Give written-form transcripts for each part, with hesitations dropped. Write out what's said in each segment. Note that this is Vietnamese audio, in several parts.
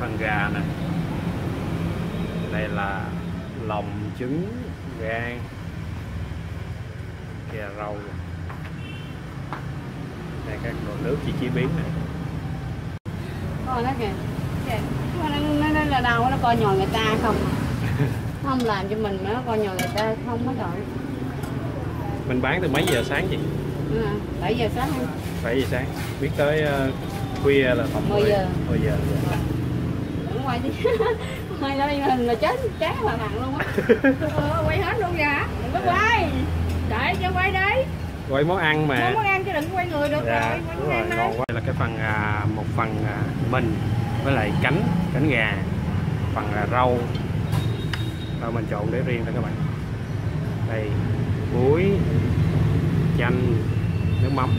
cái phần gà này. Đây là lòng, trứng, gan, chè rau. Đây các đồ nước chị chế biến này. Coi nó kìa. Nó là đâu nó coi nhỏ người ta không. Không làm cho mình mà nó coi nhỏ người ta không hết rồi. Mình bán từ mấy giờ sáng chị? 7 giờ sáng. 7 giờ sáng. Biết tới khuya là tầm 10 giờ. 10 giờ. Quay đi. Quay ra đây hình là chết trái bà mặn luôn á. Quay hết luôn dạ. Đừng có quay. Để cho quay đấy. Quay món ăn mà. Quay món ăn chứ đừng quay người được dạ, rồi. Quay món ăn đây. Đây là cái phần một phần mình với lại cánh gà, phần là rau. Rồi mình trộn để riêng thôi các bạn. Đây muối, chanh, nước mắm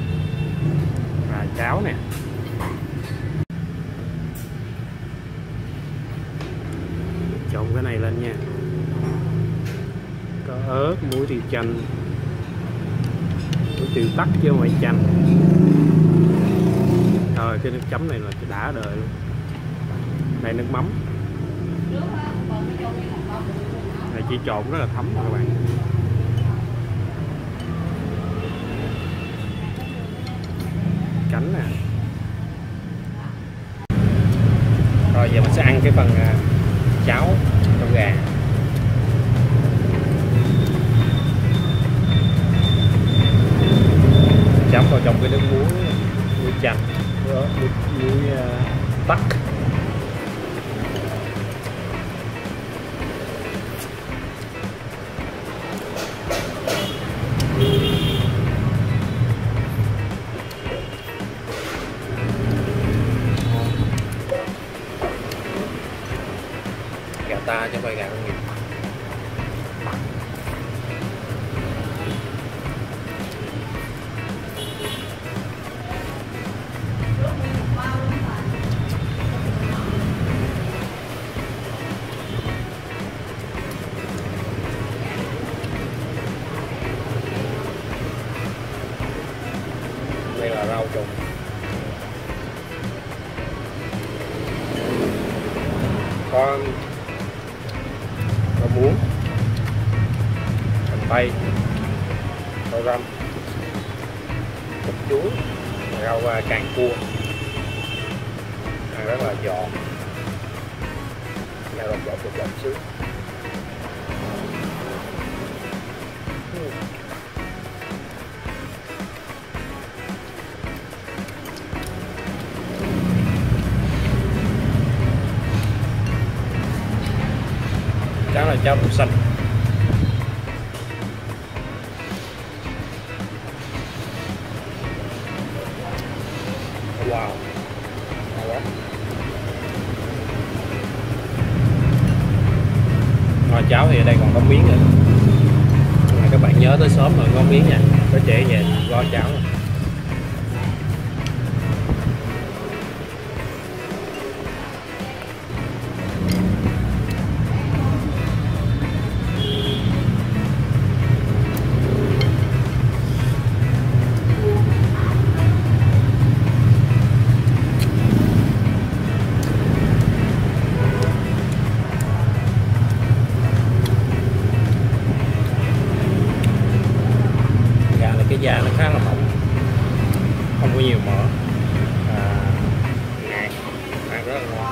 và cháo nè. Trộn cái này lên nha. Có ớt, muối tiêu chanh, muối tiêu tắc chứ không phải chanh. Rồi cái nước chấm này là cái đã đời luôn. Đây nước mắm. Này chỉ trộn rất là thấm các bạn. Cánh nè. Rồi giờ mình sẽ ăn cái phần cháo trong gà. Cháo vào trong cái nước muối chanh, muối tắc. Ta cho vài gà công nghiệp. Đây là rau trùng. Con muối, hành tây, rau răm, cúc chuối, rau càng cua, ăn rất là giòn, này là giòn xíu. Cháo là cháo đậu xanh. Wow. Ngoài cháo thì ở đây còn có miếng nữa. Các bạn nhớ tới sớm rồi có miếng nha. Tới trễ về gói cháo. Dạ, nó khá là mỏng, không có nhiều mỡ, ngạt, ăn rất là ngon.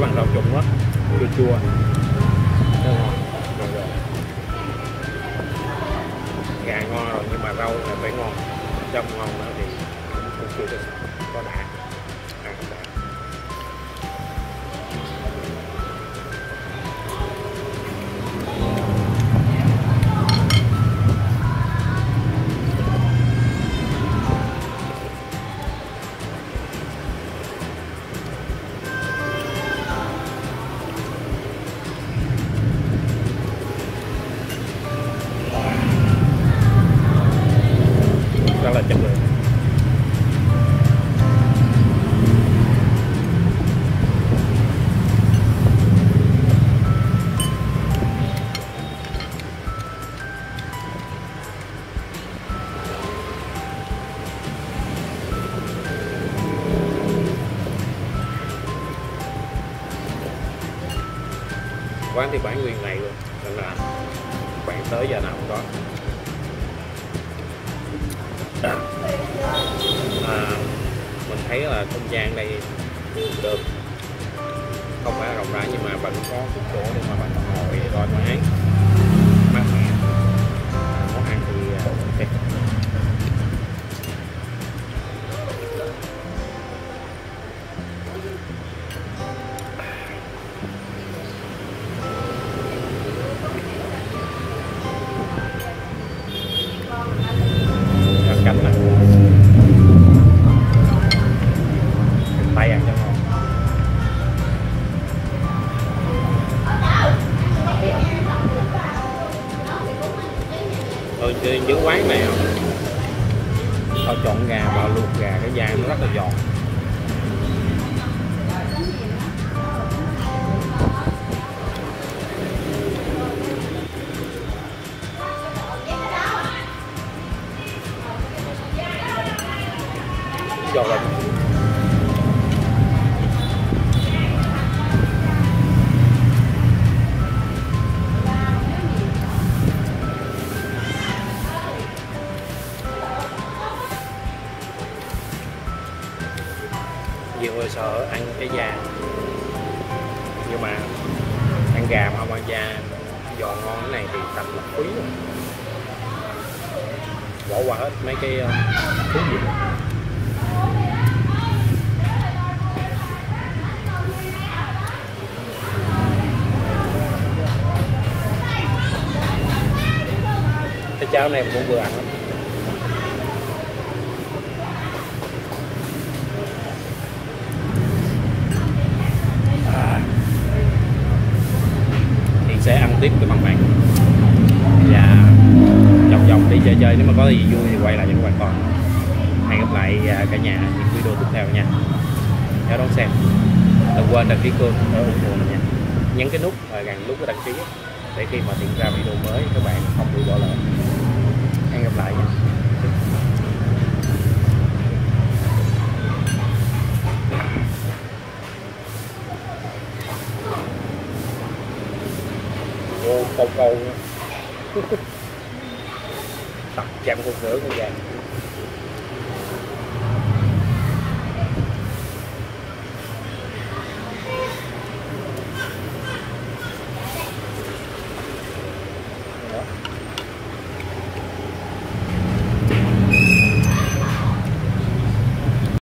Bạn rau trụng đó, chua chua. Rất ngon. Rồi. Gà ngon rồi nhưng mà rau là phải ngon. Trong ngon nữa thì cũng chưa được. Có đã. Ăn đã. quán thì bán nguyên ngày luôn, nên là bạn tới giờ nào cũng có. Mình thấy là không gian đây được, không phải rộng rãi nhưng mà vẫn có cái chỗ để mà bạn ngồi thoải mái, mát mẻ, món ăn thì ok. Những quán này họ chọn gà và luộc gà, cái da nó rất là giòn. Giòn lắm. Nhiều người sợ ăn cái da, nhưng mà ăn gà mà không ăn da giòn ngon thế này thì thật là quý rồi. Bỏ qua hết mấy cái thứ gì. Cái cháo này mình cũng vừa ăn lắm. Sẽ ăn tiếp với bằng bạn và vòng vòng đi chơi chơi, nếu mà có gì vui thì quay lại cho các bạn coi. Hẹn gặp lại cả nhà những video tiếp theo nha, nhớ đón xem. Đừng quên đăng ký kênh để ủng hộ mình nha, nhấn cái nút gần nút cái đăng ký để khi mà hiện ra video mới các bạn không bị bỏ lỡ. Hẹn gặp lại nha. Câu câu nữa. Tập trăm con rưỡi con vàng.